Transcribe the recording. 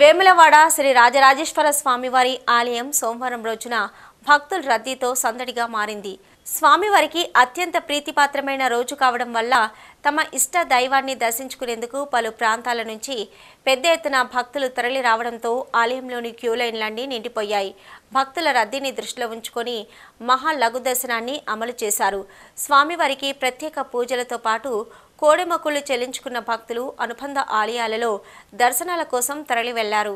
వేములవాడ శ్రీ రాజరాజేశ్వర స్వామివారి ఆలయం సోమవారం రోజున భక్తుల రద్దీతో సందడిగా మారింది. స్వామివారికి అత్యంత ప్రీతిపాత్రమైన రోజు కావడం వల్ల తమ ఇష్ట దైవాన్ని దర్శించుకునేందుకు పలు ప్రాంతాల నుంచి పెద్ద ఎత్తున భక్తులు తరలి రావడంతో ఆలయంలోని క్యూ లైన్లన్నీ నిండిపోయాయి. భక్తుల రద్దీని దృష్టిలో ఉంచుకొని మహా లఘు దర్శనాన్ని అమలు చేశారు. స్వామివారికి ప్రత్యేక పూజలతో పాటు కోడెమొక్కులు చెల్లించుకున్న భక్తులు అనుబంధ ఆలయాలలో దర్శనాల కోసం తరలి వెళ్లారు.